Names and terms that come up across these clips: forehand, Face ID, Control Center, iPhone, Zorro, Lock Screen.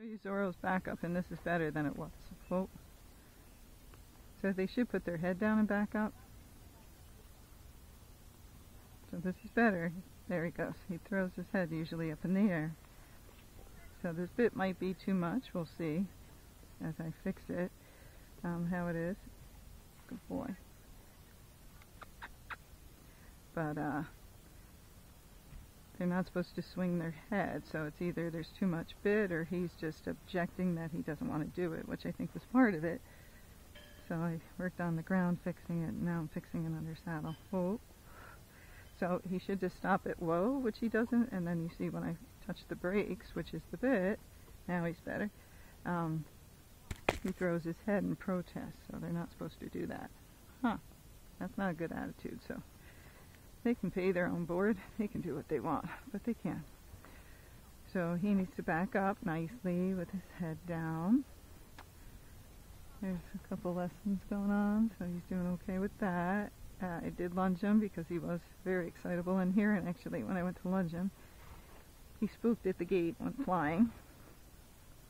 Show you Zorro's back up, and this is better than it was. Whoa. So they should put their head down and back up. So this is better. There he goes. He throws his head usually up in the air. So this bit might be too much. We'll see as I fix it how it is. Good boy. But they're not supposed to swing their head, so it's either there's too much bit or he's just objecting that he doesn't want to do it, which I think was part of it. So I worked on the ground fixing it, and now I'm fixing another saddle. Whoa. So he should just stop at whoa, which he doesn't, and then you see when I touch the brakes, which is the bit, now he's better, he throws his head in protest, so they're not supposed to do that. Huh, that's not a good attitude, so they can pay their own board, they can do what they want, but they can't. So he needs to back up nicely with his head down. There's a couple lessons going on, so he's doing okay with that. I did lunge him because he was very excitable in here, and actually when I went to lunge him, he spooked at the gate and went flying.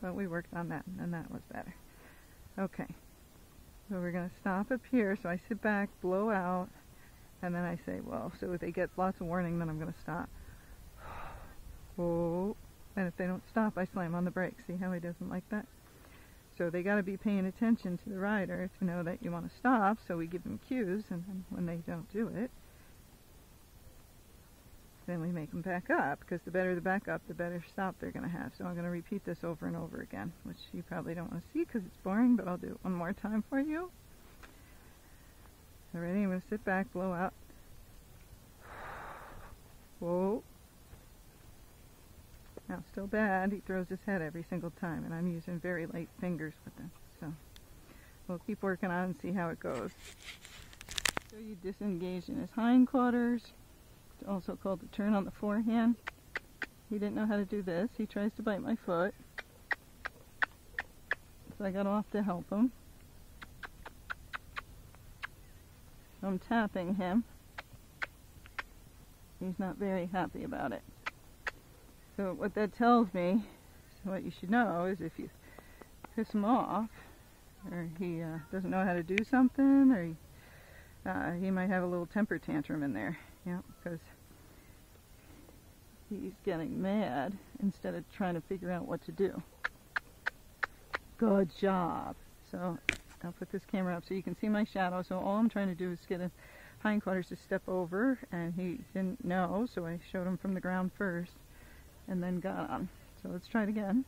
But we worked on that, and that was better. Okay, so we're going to stop up here, so I sit back, blow out, and then I say, well, so if they get lots of warning, then I'm going to stop. Whoa, and if they don't stop, I slam on the brakes. See how he doesn't like that? So they got to be paying attention to the rider to know that you want to stop, so we give them cues, and then when they don't do it, then we make them back up, because the better the back up, the better stop they're going to have. So I'm going to repeat this over and over again, which you probably don't want to see because it's boring, but I'll do it one more time for you. All right, I'm going to sit back, blow out. Whoa. Now, still bad, he throws his head every single time, and I'm using very light fingers with them. So we'll keep working on and see how it goes. So you disengage in his hindquarters. It's also called the turn on the forehand. He didn't know how to do this. He tries to bite my foot. So I got off to help him. So I'm tapping him. He's not very happy about it. So what that tells me, so what you should know, is if you piss him off, or he doesn't know how to do something, or he might have a little temper tantrum in there, yeah, because he's getting mad instead of trying to figure out what to do. Good job. So I'll put this camera up so you can see my shadow. So all I'm trying to do is get his hindquarters to step over, and he didn't know, so I showed him from the ground first. And then got on. So let's try it again.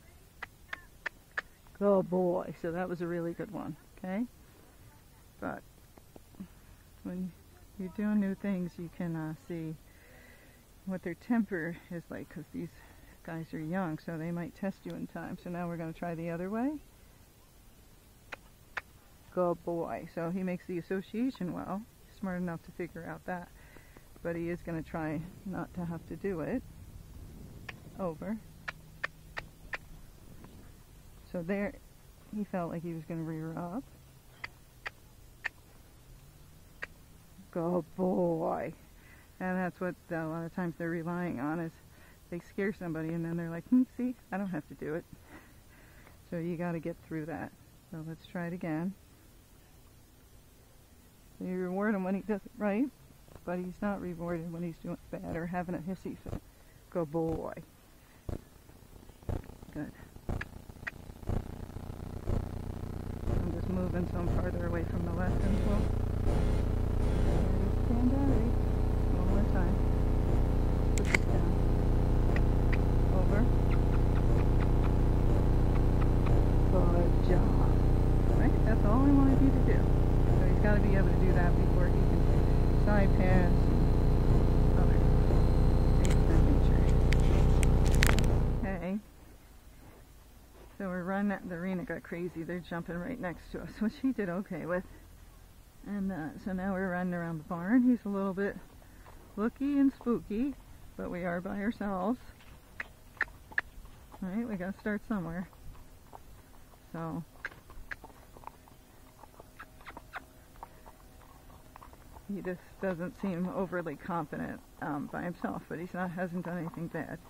Good boy. So that was a really good one. Okay? But when you're doing new things, you can see what their temper is like, because these guys are young, so they might test you in time. So now we're going to try the other way. Good boy. So he makes the association well. He's smart enough to figure out that. But he is going to try not to have to do it. Over. So there, he felt like he was going to rear up. Good boy. And that's what a lot of times they're relying on, is they scare somebody and then they're like, see, I don't have to do it. So you got to get through that. So let's try it again. So you reward him when he does it right, but he's not rewarded when he's doing it bad or having a hissy fit. Good boy. Good. I'm just moving so I'm farther away from the lesson. Well, stand out right. One more time. Put this down. Over. Good job. Right? That's all I wanted you to do. So he's got to be able to do that before he can side pass and other things of that nature. Okay. So we're running at the arena, got crazy. They're jumping right next to us, which he did okay with. And so now we're running around the barn. He's a little bit looky and spooky, but we are by ourselves. All right, we got to start somewhere. So he just doesn't seem overly confident by himself, but he hasn't done anything bad.